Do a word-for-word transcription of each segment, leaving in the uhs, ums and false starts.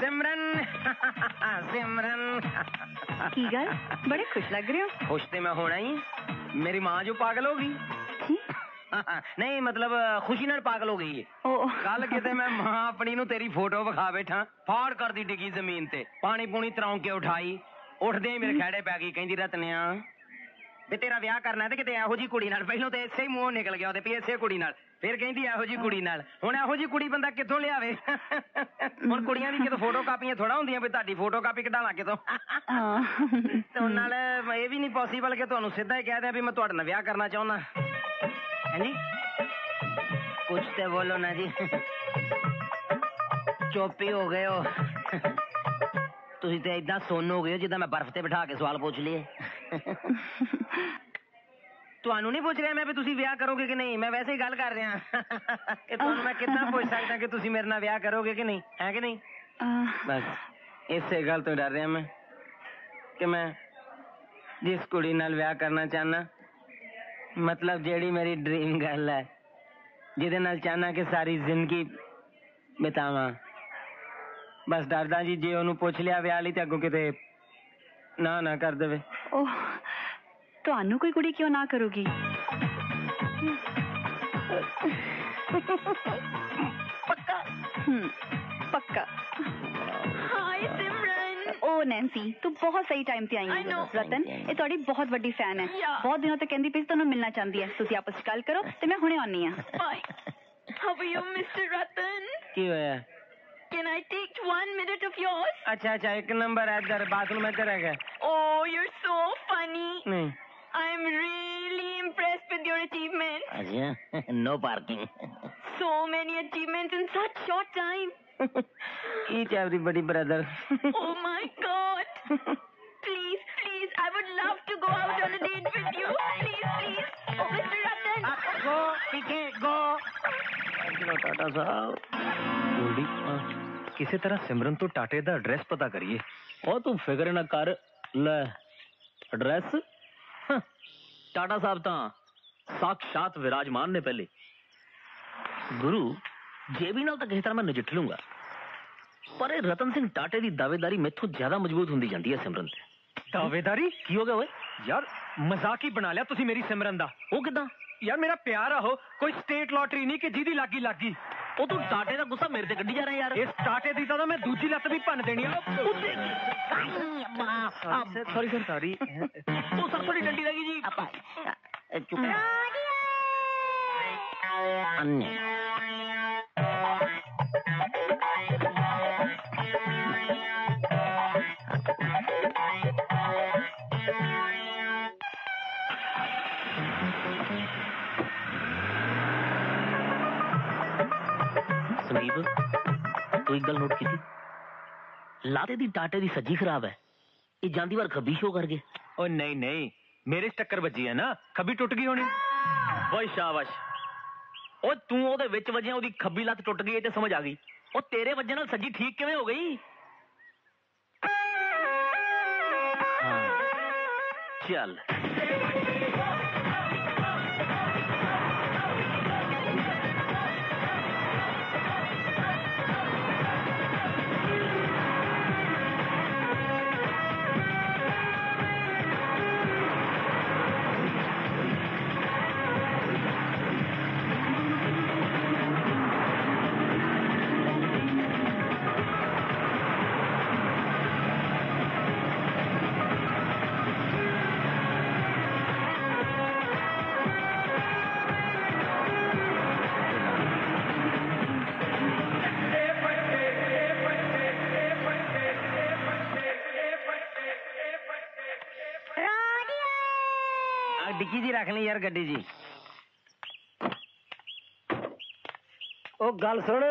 सिमरन सिमरन की गल बड़े खुश लग रहे हो। खुश तो मैं होना ही, मेरी मां जो पागल होगी। नहीं मतलब खुशी न पागल हो गई है। कल कहते मैं मां अपनी नू तेरी फोटो विखा बैठा, फाड़ कर दी डिगी जमीन ते, पानी पूनी तरौंक के उठाई, उठदे ही मेरे खैड़े पै गई, कहंदी रतनिया ते तेरा ब्याह करना ते किते इहो जी कुड़ी नाल। पहलों ते ऐसे ही मुंह निकल गया ओदे पी ऐसे कुड़ी नाल, फिर कहंदी इहो जी कुड़ी नाल। हुण इहो जी कुड़ी बंदा कित्थों लियावे? हुण कुड़ियां दी कितों फोटो कापियां थोड़ा हुंदियां भी तुहाडी फोटो कापी कढावां कितों। ते नाल इह वी नहीं पॉसिबल कि तुहानूं सिद्धा ही कह दियां भी मैं तुहाडे नाल ब्याह करना चाहुंदा। हां जी कुछ ते बोलो ना जी, चुप ही हो गए हो तुसीं ते, इदां सुन हो गए हो जिदां मैं बर्फ ते बिठा के सवाल पूछ लिए। तुहानूं नहीं पूछ रहा मैं भी तुसीं ब्याह करोगे कि नहीं, मैं वैसे ही गल कर रहा कि तुहानूं मैं कितना पूछ सकदा कि तुसीं मेरे नाल ब्याह करोगे कि नहीं, है कि नहीं। बस इसे गल तो डर रहा मैं कि मैं जिस कुड़ी नाल ब्याह करना चाहना, मतलब जेड़ी मेरी ड्रीम गर्ल है, जिदे नाल चाहना कि सारी जिंदगी बितावा, बस डरदा जी जे ओनू पूछ लिया ब्याह लई ते अगों किते ना ना कर देवे। ओह तो आनू कोई कुड़ी क्यों ना करोगी? पक्का? पक्का। हाय सिमरन। ओ नैंसी तू बहुत सही टाइम पे आई है। रतन ये थोड़ी बहुत बड़ी फैन है, बहुत दिनों तक कहती पी तुहानू मिलना चाहती है, तुसी आपस विच गल करो ते मैं हुणे आउनी आ। How are you mister Ratan? की होया? Can I take one minute of yours? अच्छा अच्छा एक नंबर है, इधर बाथरूम में चला गया। Oh, you're so funny. नहीं. I'm really impressed with your achievements. अच्छा, no parking. So many achievements in such short time. Each everybody brother. Oh my God. Please, please, I would love to go out on a date with you. Please, please. Oh, Mister Ratan. Go, P K, go. चलो टाटा साहब। किसी तरह सिमरन तो टाटे दा address पता करिए। और तू फिक्र ना कर, ले एड्रेस टाटा साहब तां साक्षात विराजमान ने। पहले गुरु जेबी नाल तां किसी तरह मैं नजिठ लूंगा, पर रतन सिंह टाटे दी दावेदारी मेथों ज्यादा मजबूत हुंदी जांदी है। सिमरन ते दावेदारी की हो गया ओए? यार मजाक ही बना लिया तुसी मेरी सिमरन दा। ओ किदां यार? मेरा प्यार हो कोई स्टेट लॉटरी नहीं कि जिहदी लागी लागी। ओ तू टाटे का गुस्सा मेरे से कड्डी जा रहा है यार। इस टाटे दी तां मैं दूजी लत भी भन्न देनी है। Sorry sir sorry. Oh sir थोड़ी डंडी लगी जी। चुप तो एक गल नोट की थी। लाते दी टाटे दी सज्जी खराब है, ये जांदी बार खबीश हो कर गए। ओ नहीं नहीं मेरे टक्कर बजी है ना, खबी टुट गई होनी। वाह शाबाश। ओ तू ओदे विच वजिया ओदी खबी लत टुट गई ते समझ आ गई। ओ तेरे वजह नाल सज्जी ठीक किवें हो गई? हाँ। चल रखनी यार गड्डी जी। ओ गल सुन,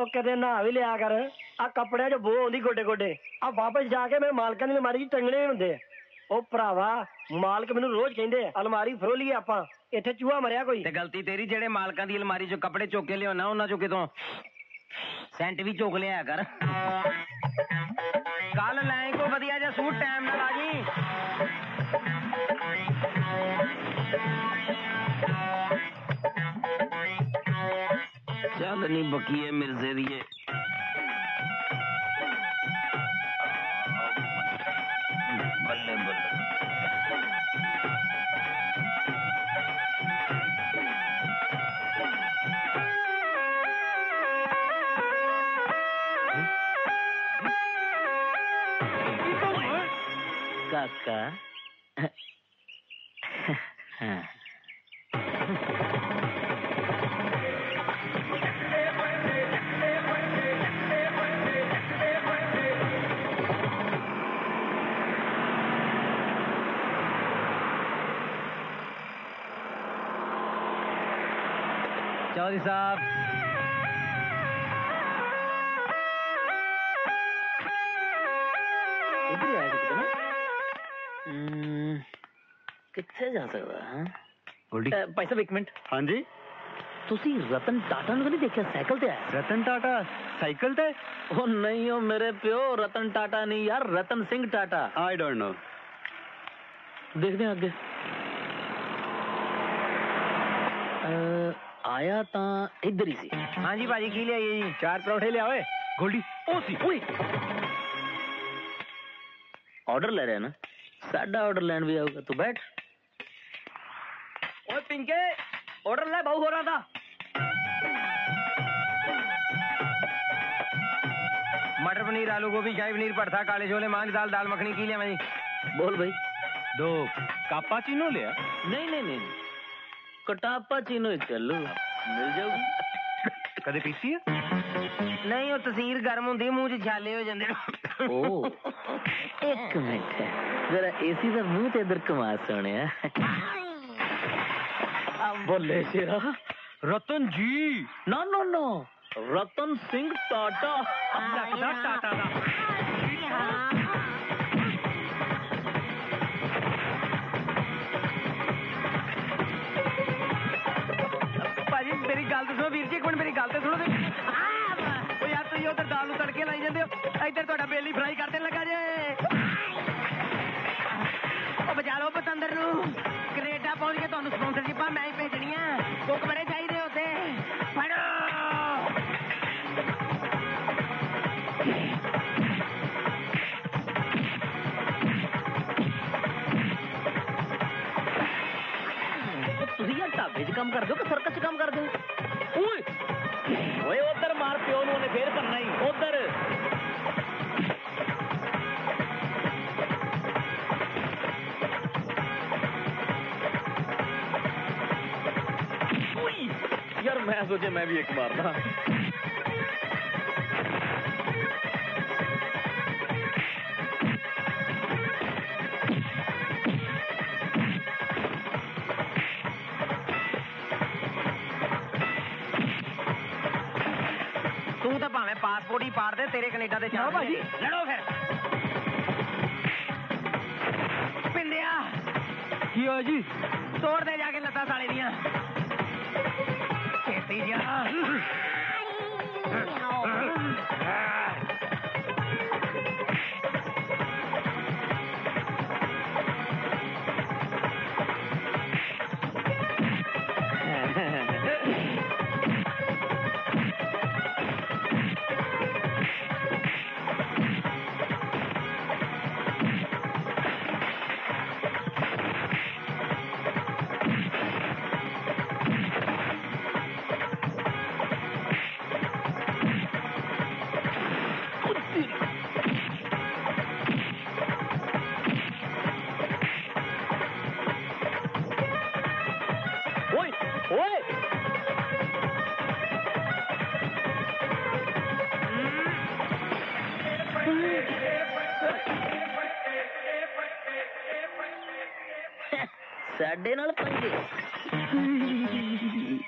ओ कदे ना भी लिया कर, आ कपड़े जो बो आंदी गोडे गोडे, आ वापस जाके मैं मालकां दी अलमारी च टंगणे हुंदे। ओ भरावा मालक मैनूं रोज कहिंदे अलमारी फरोलीए आपां, इत्थे चूहा मरिया कोई। ते गलती तेरी जेड़े मालकां दी अलमारी चों कपड़े चुक के लियाउणा, उन्हां चों कितों सेंट भी चुक लिया कर। कल लैं कोई वधिया जिहा सूट, टाइम नाल आ जी। चांदनी बकी है मिर्जे दिए। అక్క चौधरी साहब कितने जा सकता है? पैसा एक मिनट। हाँ जी। तुसी रतन टाटा ने नहीं देखा साइकिल ते आया? रतन टाटा साइकिल ते? ओ नहीं हो मेरे प्यो, रतन टाटा नहीं यार, Ratan Singh Tata. I don't know। देखने आगे। आया ता इधर ही सी। हाँ जी बाजी की लिया ये चार पराठे ले आवे। गोल्डी। ओसी। ओए। ऑर्डर ले रहे हैं ना? साढ़ा ऑर्डर लेने भी आऊँगा तू बैठ। ओए पिंके ऑर्डर ले भाव हो रहा था। मटर पनीर आलू गोभी शाही पनीर पराठा काले छोले मांग दाल दाल मखनी की ले मैं। बोल भाई। दो कापाचीनो ले आ। नहीं नहीं नहीं कटापाचीनो चलो मिल जाओगी। कदे पीसी है? नहीं वो तस्वीर गर्म होती है मुझे झाले हो जाने। ओ एक मिनट जरा एसी का मुंह तेरे कमाल सोने हैं। बोले शेरा रतन जी ना ना ना रतन सिंह टाटा टाटा टाटा पाजी मेरी गाल तो सुनो वीर जी एक मिनट मेरी गाल तो सुनो तो यार तू ये उधर दाल उतर के लाई जाते हो इधर तो डबल ही फ्राई करते लगा जाए बजारो पतंदर नू कनेडा पहुंच के तुहानू स्पॉन्सरशिप मैं ही भेजनी है कोक बड़े चाहिए होते फड़ो तुसी यार ढाबे च काम कर दो कि सर्कस च काम कर दो ओए ओए उधर मार प्यो नू उन्हें फेर करना ही उधर मैं सोचे मैं भी एक मारना तू तो भावे पासपोर्ट ही पार दे तेरे कनेडा दे चार भाजी लड़ो फिर पिंडिया की हो जी तोड़ दे जाके लता साले दियां तीजा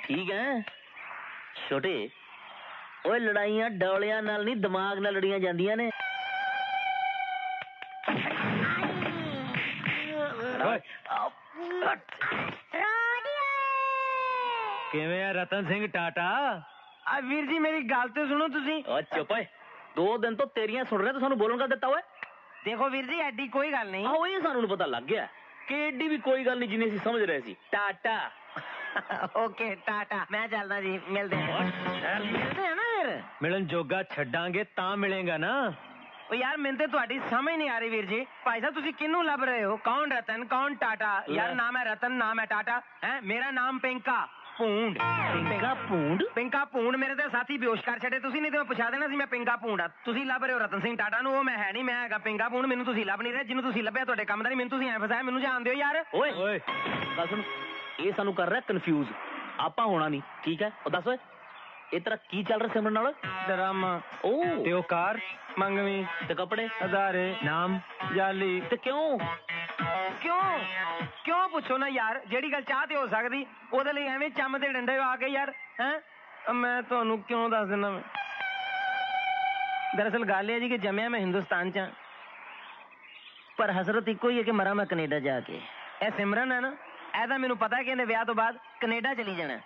ठीक है छोटे ओए लड़ाइयां डौलियां नाल नहीं दिमाग नाल लड़ियां जांदियां ने किवें है रतन सिंह टाटा आ वीर जी मेरी गल तो सुनो तुसी ओ चुप है दो दिन तो तेरियां सुन रहे तो सानू बोलन का देता ओए देखो वीर जी ऐडी कोई गल नहीं आ ओए सानू पता लग गया केडी भी कोई गल नहीं जिन्हें सी समझ रहे सी टाटा ओके टाटा मैं चलता जी मिलते हैं मिलते हैं ना फिर मिलन जोगा छड़ांगे तां मिलेगा ना ओ यार मिलते तुम्हारी समझ नहीं आ रही वीर जी भाई साहब तुसी किन्नू लभ रहे हो कौन रतन कौन टाटा यार नाम है रतन नाम है टाटा है मेरा नाम पिंका पूंड पिंका पूंड पिंका पूंड मेरे ते साथी बेहोश कर छड़े तुसी नहीं ते मैं पूछा देना सी मैं पिंका पूंड आ तुसी लभ रहे हो रतन सिंह टाटा नु ओ मैं है नहीं मैं हैगा पिंका पूंड मेनू तुसी लभ नहीं रहे जिन्नू तुसी लभया तुहाडे काम दा नहीं मेनू तुसी ऐ फसाया मेनू जान दियो यार ओए ओए कसम ए सानू कर रहा कंफ्यूज आपा होना नहीं ठीक है ओ दस ओए ए तेरा की चल रहा सिमरन नाल ड्रामा ओ ते ओ कार मंगवी ते कपड़े हजारे नाम जाली ते क्यों क्यों क्यों पूछो ना यार जेड़ी गल चाहते हो सकदी ओदे लई एवें चम दे डंडे आ के यार हैं मैं तुहानू क्यों दस देना मैं दरअसल गल है जी कि जमया मैं हिंदुस्तान च पर हसरत इको ही है कि मरा मैं कनेडा जाके ए सिमरन है ना ऐदा मैनू पता है कि इहने विआह तो बाद कनेडा चली जाना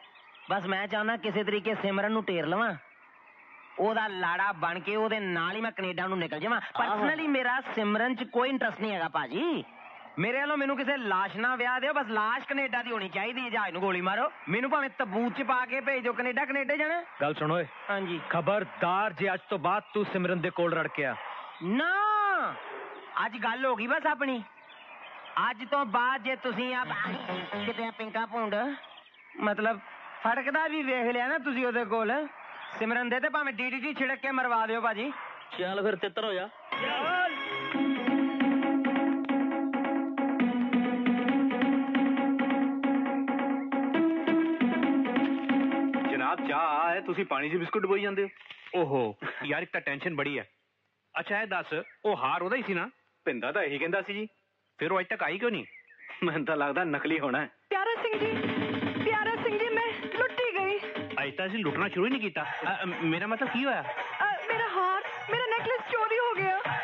बस मैं चाहना किसी तरीके सिमरन नू टेर लवां ओदा लाड़ा बन के ओदे नाल ही मैं कनेडा नू निकल जावां पर्सनली मेरा सिमरन च कोई इंटरेस्ट नहीं हैगा भाजी मेरे वालों मैनू किसी लाश ना विआह दिओ बस लाश कनेडा दी होनी चाहिए जहाज नू गोली मारो मैनू भावें तबूत च पा के भेज दिओ कनेडा कनेडा जाना गल सुण ओए हां जी खबरदार जे अज तो बाद तू सिमरन दे कोल रड़ गया ना अज गल हो गई बस अपनी अज तो बाद जे तुसीं आ किते पिंका पूंड मतलब फड़कदा भी वेख लिया ना तुसीं ओदे कोल सिमरन दे ते भावें डीडीटी छिड़क के मरवा दिओ भाजी चल फिर तित्तर हो जा चाह तुसी पानी च बिस्कुट बोई जाते हो ओहो यार एक टेंशन बड़ी है अच्छा है दस वह हार ओदा ही सी ना भिंदा तो यही कहता सी जी फिर वो अज तक आई क्यों नहीं मैं तो लगता नकली होना है प्यारा सिंह जी प्यारा सिंह जी मैं लुटी गई अज तक लुटना शुरू ही नहीं किया मेरा मतलब की होया आ, मेरा हार मेरा नेकलेस चोरी हो गया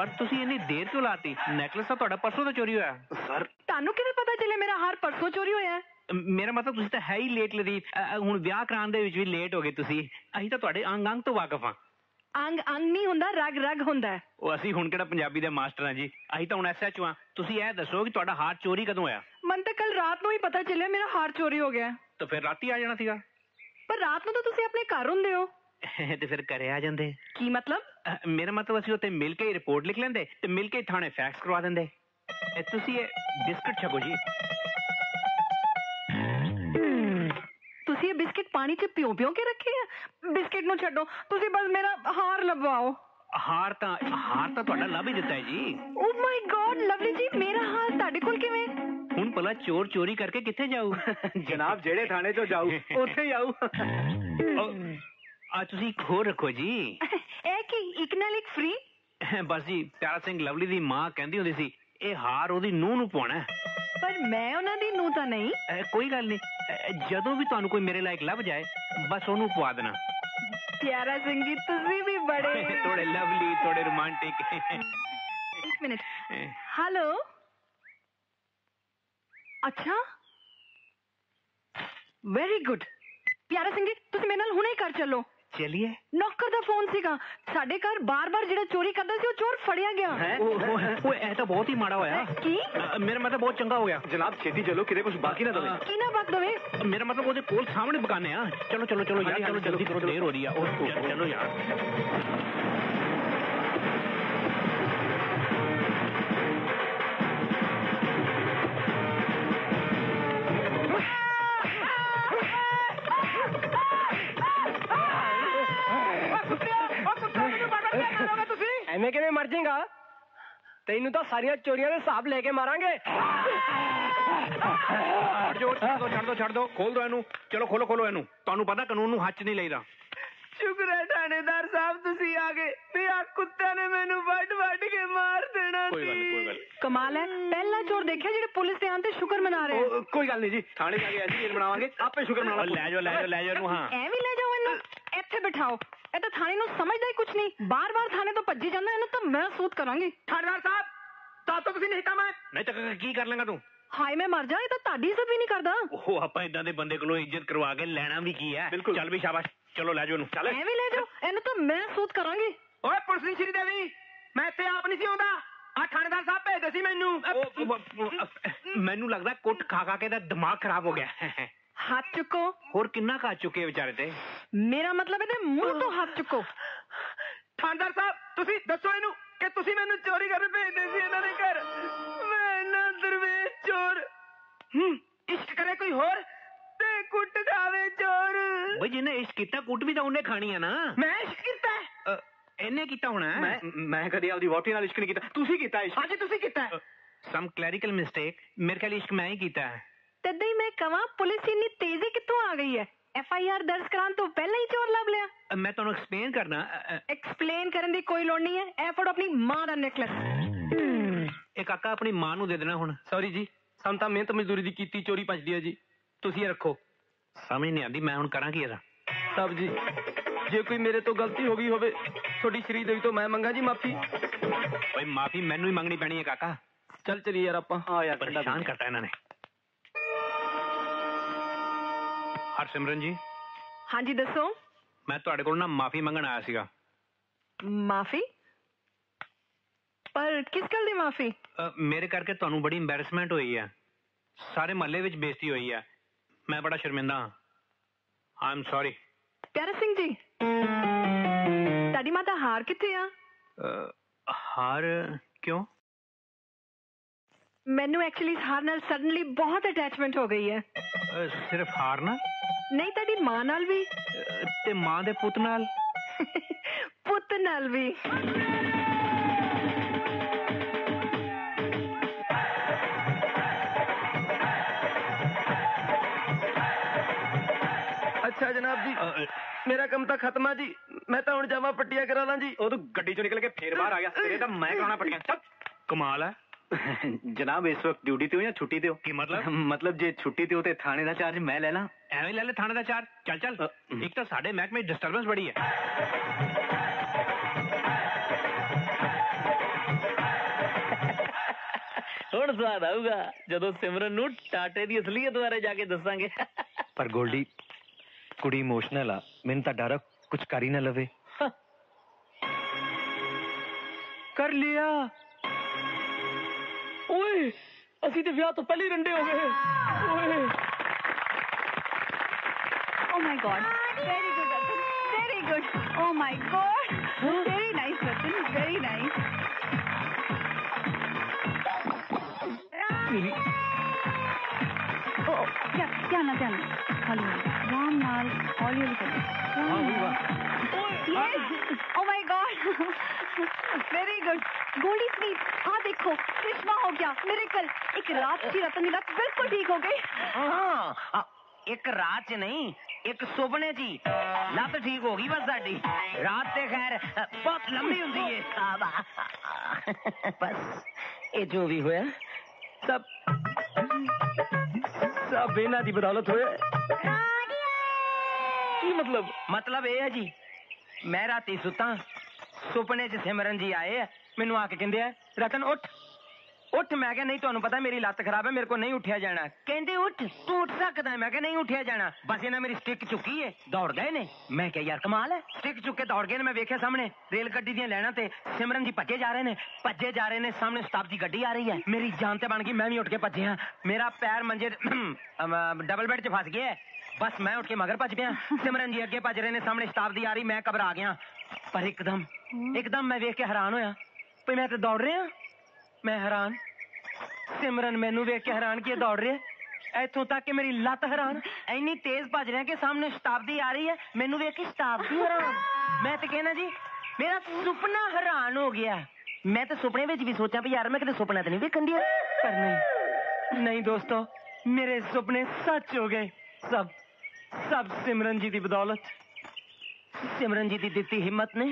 पर तुसी इतनी देर क्यों लाती नेकलेस तो तुहाडा परसों तो चोरी होया सर तानू किवें पता चले मेरा हार परसों चोरी होया मेरा मतलब तुसी तो है ही लेट लदीप हुण ब्याह कराउण दे विच भी लेट हो गए तुसी असीं तां तुहाडे अंग अंग तो वाकफ हां अंग अंग नहीं हुंदा रग रग हुंदा है ओ असीं हुण किहड़ा पंजाबी दे मास्टर हां जी असीं तां हुण एसएचओ हां तुसी इह दसो कि तुहाडा हार चोरी कदों होया मन तां कल रात नूं ही पता चलिया मेरा हार चोरी हो गया तो फिर राती आ जाणा सीगा पर रात नूं तां तुसी अपने घर हुंदे हो ते फिर घरे आ जांदे की मतलब मेरा मतलब असीं उत्थे मिल के रिपोर्ट लिख लैंदे ते मिल के थाणे फैक्स करवा दिंदे तुसी बिस्किट छको जी तुसी बिस्किट पानी च पियो पियो के रखे है बिस्किट नू छड्डो तुसी बस मेरा हार लभवाओ हार ता हार ता तुहाडा लभ ही दिता है जी ओ माय गॉड लवली जी मेरा हार तुहाडे कोल किवें हुण भला चोर चोरी करके किथे जाऊ जनाब जेड़े थाने चो जाऊ ओथे ही आऊ आ तुसी एक होर रखो जी ए की एक नाल एक फ्री बस जी प्यारा सिंह लवली दी मां कहंदी हुंदी सी ए हार ओदी नूह नू पाउणा पर मैं उन्हां दी नूह तां नहीं कोई गल नहीं जदों भी तुहानू कोई मेरे लायक लभ जाए बस ओनू पवा देना प्यारा सिंह जी तुसी भी बड़े थोड़े लवली थोड़े रोमांटिक एक मिनट हेलो अच्छा वेरी गुड प्यारा सिंह जी तुसी मेरे नाल हुणे घर चलो चलिए नौकर दा फोन सीगा साडे घर बार-बार जिहड़ा चोरी करदा सी ओ चोर फड़िया गया ओए ऐ तां बहुत ही माड़ा होया की मेरा मतलब बहुत चंगा हो गया जनाब छेती चलो किते कुछ बाकी ना दवे की ना बाकी दवे मेरा मतलब ओदे कोल सामने बकाने आ चलो चलो चलो यार चलो जल्दी करो देर हो रही है ओ चलो यार मैं किवें मर जाएगा तेनू तो सारिया चोरियां दे हिसाब लेके मारांगे छोड़ दो छोड़ दो खोल दो इनू चलो खोलो खोलो इनू तुहानू पता कानून नू हच नहीं लईदा शुक्र है थानेदार साहब तुसी आ गए ते आ कुत्ते ने मेनू वट वट के मार देना सी कोई गल कोई गल कमाल है पहला चोर देखिया जेडे पुलिस ते आंदे शुक्र मना रहे हैं कोई गल नहीं जी थाने जाके ऐसी जेल बनावांगे आपे शुक्र मना ले जाओ ले जाओ ले जाओ इनू हां ए भी ले जाओ इनू ਇੱਥੇ ਬਿਠਾਓ ਇਹ ਤਾਂ ਥਾਣੇ ਨੂੰ ਸਮਝਦਾ ਹੀ ਕੁਝ ਨਹੀਂ ਬਾਰ-ਬਾਰ ਥਾਣੇ ਤੋਂ ਭੱਜੀ ਜਾਂਦਾ ਇਹਨੂੰ ਤਾਂ ਮੈਂ ਸੂਤ ਕਰਾਂਗੀ ਥਾਣੇਦਾਰ ਸਾਹਿਬ ਤਾਂ ਤੋ ਤੁਸੀਂ ਨਹੀਂ ਤਾਂ ਮੈਂ ਨਹੀਂ ਤਾਂ ਕੀ ਕਰ ਲੇਗਾ ਤੂੰ ਹਾਏ ਮੈਂ ਮਰ ਜਾ ਇਹ ਤਾਂ ਤੁਹਾਡੀ ਇੱਜ਼ਤ ਵੀ ਨਹੀਂ ਕਰਦਾ ਉਹ ਆਪਾਂ ਇਦਾਂ ਦੇ ਬੰਦੇ ਕੋਲੋਂ ਇੱਜ਼ਤ ਕਰਵਾ ਕੇ ਲੈਣਾ ਵੀ ਕੀ ਹੈ ਚੱਲ ਵੀ ਸ਼ਾਬਾਸ਼ ਚਲੋ ਲੈ ਜਾਓ ਇਹਨੂੰ ਚੱਲ ਐਵੇਂ ਲੈ ਜਾਓ ਇਹਨੂੰ ਤਾਂ ਮੈਂ ਸੂਤ ਕਰਾਂਗੀ ਓਏ ਪੁਲਿਸ ਦੀ ਸ਼੍ਰੀ ਦੇਵੀ ਮੈਂ ਇੱਥੇ ਆਪ ਨਹੀਂ ਸੀ ਆਉਂਦਾ ਆ ਥਾਣੇਦਾਰ ਸਾਹਿਬ ਭੇਜਦੇ ਸੀ ਮੈਨੂੰ ਮੈਨੂੰ ਲੱਗਦਾ ਕੁੱਟ ਖਾ ਖਾ ਕੇ ਇਹਦਾ ਦਿਮਾਗ ਖਰਾਬ ਹੋ ਗਿਆ हाथ चुको और किन्ना खा चुके बेचारे थे मेरा मतलब है ते मुंह तो हाथ चुको थानेदार साहब तुसी दसो इनू के तुसी मैनू चोरी करके भेज दे सी इन्हां दे घर मैं ना दरवेश चोर इश्क करे कोई होर ते कुट भाई जिन्हें इश्क कीता कुट भी तो उन्हें खानी है ना। मैं इश्क कीता है इन्हें कीता होना है। मैं मैं कदी आपदी वोटी नाल इश्क नहीं कीता, तुसी कीता इश्क। हां जी तुसी कीता है। सम क्लैरिकल मिस्टेक, मेरे ख्याल इश्क मैं ही कीता है। तदई मैं कहां पुलिस इतनी तेजी कितों आ गई है। एफ आई आर दर्ज करान तो पहले ही चोर लभ लिया। मैं तन्नू एक्सप्लेन करना। एक्सप्लेन करन दी कोई लोड़ नहीं है। ए फड़ो अपनी मां दा नेकलेस। ए काका अपनी मां नु दे देना हुन। सॉरी जी, समता मेहनत मजदूरी दी कीती चोरी पचदी है जी, तुसी ये रखो। समझ नहीं आती मैं हुन करा की एदा। साहब जी जे कोई मेरे तो गलती हो गई होवे थोड़ी श्री देवी तो मैं मंगा जी माफी। भाई माफी मैनू ही मंगनी पैनी है काका। चल चलिए यार आपा। हां यार परेशान करता है इन्होंने। हरसिमरन जी। हां जी दसो। मैं तुहाडे कोल ना माफी मंगण आया सीगा। माफी? पर किस गल दी माफी? मेरे करके तुहानू बड़ी एम्बैरसमेंट होई है, सारे महल्ले विच बेइज्जती होई है, मैं बड़ा शर्मिंदा हां। I am sorry. Pyara Singh जी ताडी माता हार किथे आ? हार क्यों? मैनू एक्चुअली इस हार नाल सडनली बहुत अटैचमेंट हो गई है। uh, सिर्फ हार ना? नहीं ताडी मां नाल भी ते मां दे पुत नाल। पुत नाल भी। अच्छा जनाब जी uh, मेरा कम तो खत्म है जी, मैं तो हुण जावां पट्टियां करा ला जी। ओ तू गड्डी चो निकल के फिर बाहर आ गया, तेरे तो मैं कराना पट्टियां। कमाल है जनाब। इस वक्त ड्यूटी ते हो या छुट्टी ते हो? की मतलब मतलब जे छुट्टी ते हो ते थाने दा चार्ज मैं ले ला। एवें ले ले थाने दा चार्ज। चल चल आ, एक तो साडे महकमे डिस्टरबेंस बड़ी है। हुण स्वाद आऊगा जदों सिमरन नू टाटे दी असलियत बारे जाके दसांगे। पर गोल्डी कुड़ी इमोशनल आ, मैनू तां डर कुछ कर ही ना लवे। कर लिया ओए, असी ते ब्याह तो पहले ही रंडे हो गए। ओए oh my god, very good Ratan, very good. Oh my god, very nice Ratan, very nice. Oh क्या क्या ना क्या ना हलो राम नाल हॉलीवुड का। Oh yes, oh my god, very good. Goldie sweet, हाँ देखो करिश्मा हो गया, मिरेकल। एक रात की रतन की रात बिल्कुल ठीक हो गई। हाँ एक रात नहीं, एक सुपने जी लत ठीक हो गई बस। साडी रात ते खैर बहुत लंबी हुंदी है। बस ये जो भी होया सब सब इन्हां दी बदौलत होया। की मतलब? मतलब ये है जी, मैं राती सुता, सुपने च सिमरन जी आए, मैनू आके कहंदे आ रतन उठ उठ। मैं क्या नहीं, तुहानू पता मेरी लत्त खराब है, मेरे को नहीं उठिया जाना। कहंदे उठ, तू उठ सकदा है। मैं क्या नहीं उठिया जाना। बस इन्हां मेरी स्टिक चुकी है, दौड़ गए ने। मैं क्या यार कमाल है, स्टिक चुक के दौड़ गए ने। मैं वेख्या सामने रेल गड्डी दियां लैणां ते सिमरन जी भज्जे जा रहे ने, भज्जे जा रहे ने। सामने शताब्दी गड्डी आ रही है। मेरी जान ते बन गई, मैं भी उठ के भज्जिया। मेरा पैर मंजे डबल बेड च फस गया। बस मैं उठ के मगर भज पिया, सिमरन जी अगे भज रहे ने। सामने शताब्दी आ रही, मैं घबरा गया। पर एकदम एकदम मैं वेख के हैरान होया, भाई मैं तो दौड़ रहा। मैं हैरान, सिमरन मैनू वेख के हैरान कि दौड़ रही है, इथों तक कि मेरी लत हैरान। इन्नी तेज भज रहा कि सामने शताब्दी आ रही है, मैनू वेख के शताब्दी हैरान। मैं तो कहना जी मेरा सुपना हैरान हो गया। मैं तो सुपने में भी सोचा भी यार मैं कहीं सुपना तो नहीं वेखन दिया, पर नहीं नहीं दोस्तों, मेरे सुपने सच हो गए। सब सब सिमरन जी की बदौलत, सिमरन जी की दिती हिम्मत ने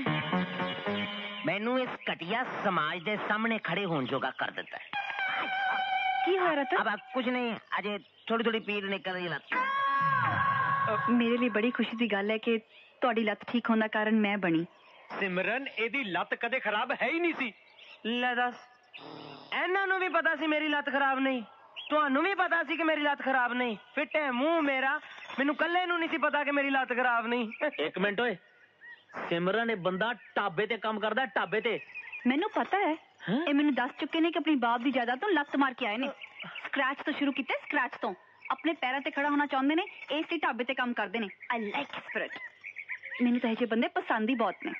मैनू इस घटिया समाज के सामने खड़े होने जोगा कर देता है। की हो रहा था? अब कुछ नहीं, अजे थोड़ी थोड़ी पीड़ निकल रही लत। मेरे लिए बड़ी खुशी की गल है कि तुहाडी लत ठीक होने कारण मैं बनी। सिमरन एदी लत कदे खराब है ही नहीं सी। ले दस, इन्हां नूं भी पता सी मेरी लत खराब नहीं, तुहानू भी पता सी कि मेरी लत खराब नहीं। फिटे मूंह मेरा, मैनू कल्ले नूं नहीं सी पता कि मेरी लत खराब नहीं। एक मिनट होए, सिमरन ने बंदा ढाबे ते काम करदा, ढाबे ते। मैनू पता है, ये मैनू दस चुके ने कि अपनी बाप दी जायदाद तो लत मार के आए ने। स्क्रैच तो शुरू कीते, स्क्रैच तो अपने पैरां ते खड़ा होना चाहुंदे ने, इसी ढाबे ते काम करदे ने। आई लाइक स्पिरिट, मैनू तो ऐसे बंदे पसंद ही बहुत ने।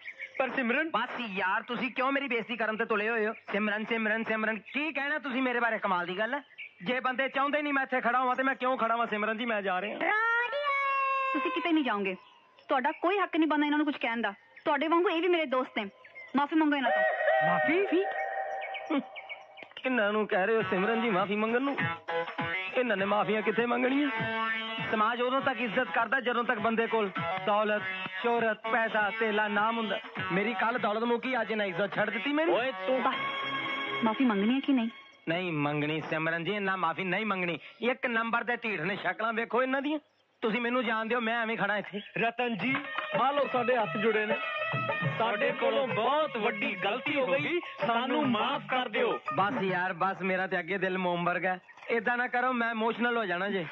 पर सिमरन बस यार, तुसी क्यों मेरी बेइज्जती करन ते तुले होए हो? सिमरन सिमरन सिमरन की कहना तुसी मेरे बारे? कमाल दी गल है, जे बंदे चाहुंदे नहीं मैं इत्थे खड़ा होवां ते मैं क्यों खड़ा हां। सिमरन जी मैं जा रहा। तुसी किते नहीं जाओगे, तुहाडा कोई हक नहीं बनदा इन्हां नूं कुछ कहण दा। तुहाडे वांगू ये भी मेरे दोस्त ने, माफी मंगो इन्हां तों। माफी किन्हां नूं कह रहे हो सिमरन जी? माफी मंगण नूं इन्हां ने माफियां किथे मंगणियां। समाज उदों तक इज्जत करदा जदों तक बंदे कोल दौलत, शोहरत, पैसा, तेला, नाम हुंदा। मेरी कल दौलत मुकी, अज इन्हां इज्जत छड्ड दित्ती मेरी। ओए तूं माफी मंगणी है कि नहीं? नहीं मंगनी सिमरन जी, इन्हां माफी नहीं मंगनी। एक नंबर दे ढीठ ने शक्लां वेखो इन्हां दियां। तुसीं मैनूं जाण दिओ, मैं एवें खड़ा इत्थे। रतन जी मान लओ साडे हत्थ जुड़े ने, साडे कोलों बहुत वड्डी गलती हो गई, सानूं माफ कर दिओ। बस यार बस, मेरा ते अग्गे दिल मोम वर्गा। इदां ना करो, मैं इमोशनल हो जाना जे।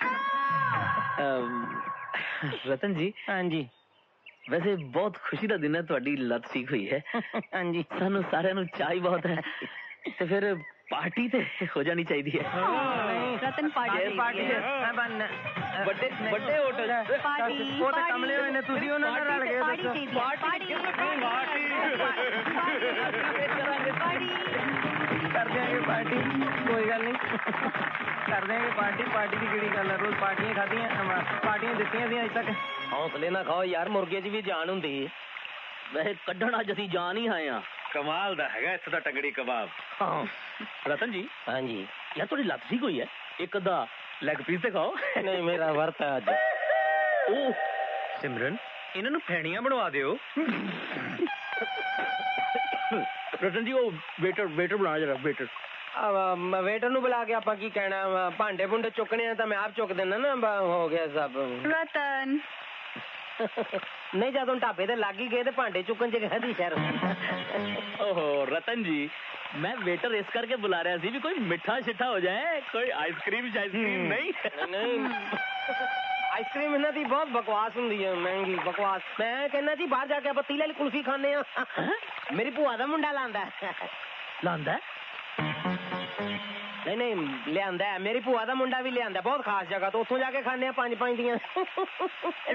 रतन जी हां जी, वैसे बहुत खुशी का दिन है, तुहाडी लत ठीक हुई है। हां जी, सानूं सारिआं नूं चाही बहुत है, ते फिर पार्टी ते हो जानी चाहिए। रतन पार्टी पार्टी बड़े बड़े होटल पार्टी कोते कमले होए ने, तुसी उहनां नाल रल गए। पार्टी पार्टी पार्टी कर देंगे, पार्टी कोई गल नहीं, कर देंगे पार्टी। पार्टी दी केड़ी गल है, रोज पार्टियां खादियां, पार्टियां दित्तियां सी अज तक। हौसले ना खाओ यार, मुर्गे च भी जान हुंदी। वैसे कड्ढण अज असीं जान ही आए हां। कमाल दा हैगा इत्थे दा टंगड़ी कबाब। हाँ। रतन जी हाँ जी, यार थोड़ी लत सी कोई है, एक अद्धा लैग पीस ते खाओ। नहीं मेरा वर्त है अज। ओ सिमरन, इन्हां नूं फैणियां बनवा दिओ। रतन जी ओ वेटर वेटर बुला जरा, वेटर। आ वेटर नूं बुला के आपां की कहना, भांडे भुंडे चुकने हैं तां मैं आप चुक देना ना, हो गया सब। रतन नहीं, जदों ढाबे ते लाग ही गए ते भांडे चुकन च कहदी शहर। ओहो रतन जी, मैं वेटर इस करके बुला रहा सी भी कोई मिठा शिठा हो जाए, कोई आइसक्रीम शाइसक्रीम नहीं। नहीं आइसक्रीम इन्हां दी बहुत बकवास हुंदी है, महंगी बकवास। मैं कहना जी बाहर जाके आपां तीले वाली कुल्फी खाने आ। मेरी भूआ दा मुंडा लांदा लांदा नहीं नहीं लियांदा है, मेरी भूआ दा मुंडा भी लियांदा, बहुत खास जगह तो, उथों जाके खाने पांच पांच दियां।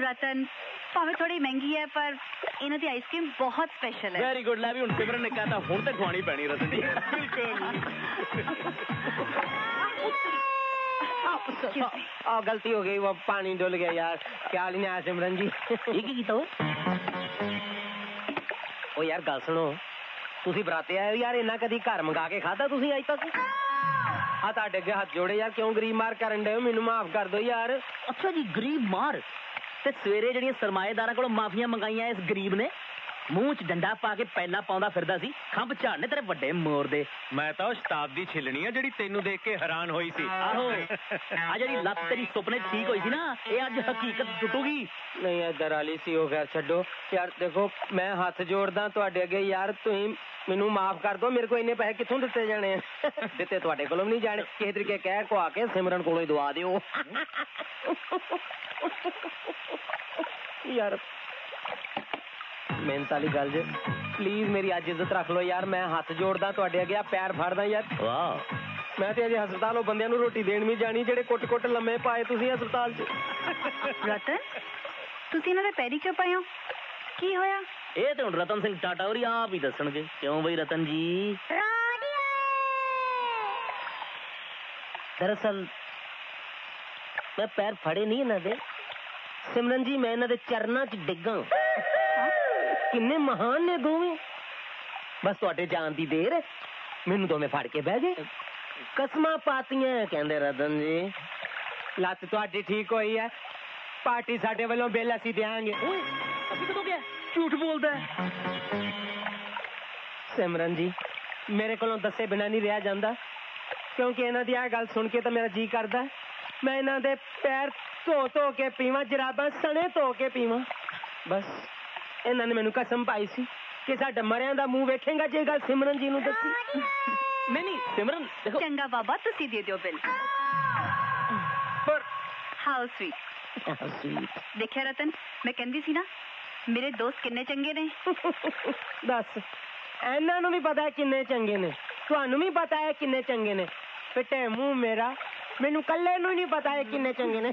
रतन भावें थोड़ी महंगी है पर इन्हां दी आइसक्रीम बहुत स्पेशल है। Very good. ला भी हुण सिमरन ने कहता हुण ते खवानी पैनी रतन जी। बिल्कुल। आ गलती हो गई, वो पानी डुल गया यार, ख्याल ही नहीं आया सिमरन जी। ये की कीता? ओ यार गल सुनो, तुसी बराते आए यार, इन्ना कदी घर मंगा के खादा तुसी अज तक? हां तां अड्डे हाथ जोड़े यार, क्यों गरीब मार करन दे हो, मैनू माफ कर दो यार। अच्छा जी गरीब मार? ते सवेरे जड़ियां सरमाएदारां कोलों माफियां मंगाइयां इस गरीब ने, मूंह च डंडा पा के पैला पाउंदा फिरदा सी, खंभ झाड़ने तेरे वड्डे मोर दे। मैं तां शताब्दी छिलनी है जड़ी तैनूं देख के हैरान होई सी। आहो आ जड़ी लत तेरी सुपने ठीक होई सी ना, ए अज हकीकत टुटूगी। नहीं इधर आली सी, ओ खैर छड्डो यार। देखो मैं हाथ जोड़दा तुहाडे अगे यार, तुसीं मैनू माफ कर दो, मेरे को इन्ने पैसे कित्थों दित्ते जाने। दित्ते तुहाडे कोलों नहीं जाने, किसे तरीके कह को आके सिमरन कोलों ही दवा दिओ यार। मेहनत वाली गल जे, प्लीज मेरी अज इज्जत रख लो यार, मैं हाथ जोड़दा तुहाडे अगे, आ पैर फड़दा यार। वाह, मैं ते अजे हस्पतालों बंदियां नूं रोटी देण भी जाणी, जेड़े कुट कुट लम्मे पाए तुसीं हस्पताल च। रतन तुसीं इन्हां दे पैरी क्यों पाए हो, की होया? ए ते हुण रतन सिंह टाटा होरी आप ही दसणगे क्यों बई रतन जी। दरअसल मैं पैर फड़े नहीं इन्हां दे सिमरन जी, मैं इन्हां दे चरनां च डिग्गा। किन्ने महान ने दोवें, बस तुहाडे जान दी देर है, मैनू दोवें फड़ के बह गए। कसमां पातियां कहंदे रतन जी, लत तुहाडी ठीक होई है, पार्टी साडे वल्लों बिल असीं देवांगे। ओए अभी कदों गया, झूठ बोलदा सिमरन जी, मेरे कोलों दस्से बिना नहीं रहा जांदा, क्योंकि इन्हां दी आ गल सुण के तां मेरा जी करदा मैं इन्हां दे पैर धो धो के पीवां, जराबां सणे धो के पीवां। बस इन्हां ने मैनू कसम पाई सी कि साडा मरियां दा मूंह वेखेंगा जे गल सिमरन जी नूं दसी। नहीं नहीं सिमरन देखो, चंगा बाबा तुसीं दे दिओ बिल। पर हाउ स्वीट, हाउ स्वीट। देखिया रतन, मैं कहंदी सी ना मेरे दोस्त किन्ने चंगे ने। दस इन्हां नूं भी पता है किन्ने चंगे ने, तुहानूं भी पता है किन्ने चंगे ने, फिटे मूंह मेरा, मैनू कल्ले नूं नहीं पता है किन्ने चंगे ने।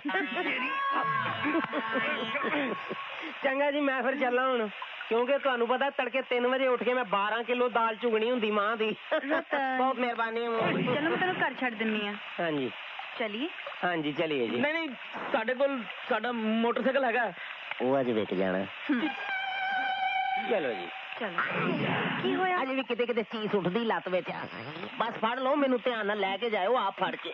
चंगा जी मैं फिर चला हूं, क्योंकि तुहानू पता तड़के तीन बजे उठ के मैं बारह किलो दाल चुगनी हुंदी मां दी। बहुत मेहरबानी है, चलो मैं तेनू घर छड्ड दिन्नी आ। हां जी चलिए। हाँ जी चलिए जी। नहीं नहीं साढ़े कोल साढ़ा मोटरसाइकिल हैगा वो अजे लेके जाना। चलो जी चलो। की होया अजे भी किते किते चीज उठदी लत विच। बस फड़ लो मेनू ध्यान नाल लैके जाओ आप फड़ के।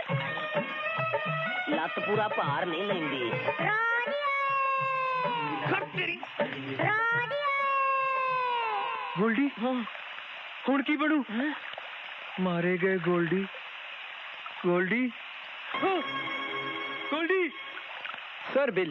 लत पूरा भार नहीं लेंदी। रोडिये खड़ तेरी रोडिये गोल्डी। हां हुण की बनू? मारे गए गोल्डी। Goldie Goldie sir bill.